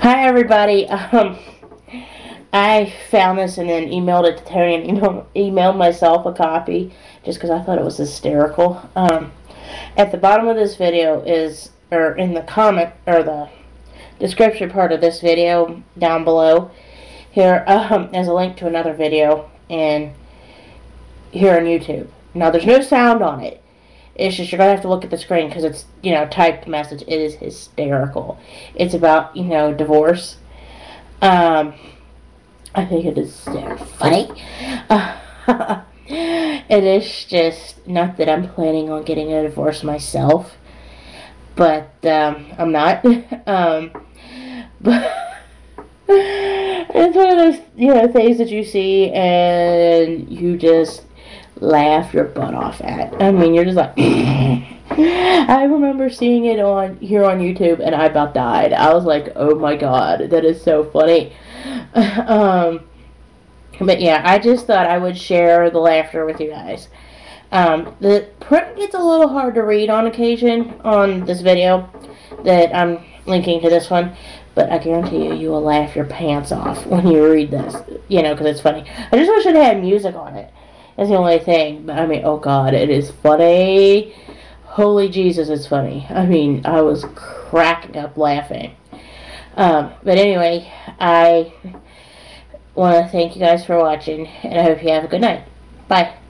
Hi everybody, I found this and then emailed it to Terry and emailed myself a copy just because I thought it was hysterical. At the bottom of this video is, or in the comment, or the description part of this video down below here, there's a link to another video and here on YouTube. Now there's no sound on it. It's just you're going to have to look at the screen because it's, you know, typed message. It is hysterical. It's about, you know, divorce. I think it is funny. It is just, not that I'm planning on getting a divorce myself, but I'm not. But it's one of those, you know, things that you see and you just laugh your butt off at. I mean, you're just like I remember seeing it on here on YouTube and I about died. I was like, oh my god, that is so funny. But yeah, I just thought I would share the laughter with you guys. The print gets a little hard to read on occasion on this video that I'm linking to this one, but I guarantee you, you will laugh your pants off when you read this, you know, because it's funny. I just wish it had music on it. That's the only thing. But I mean, oh god, it is funny. Holy Jesus, it's funny. I mean, I was cracking up laughing. But anyway, I want to thank you guys for watching, and I hope you have a good night. Bye.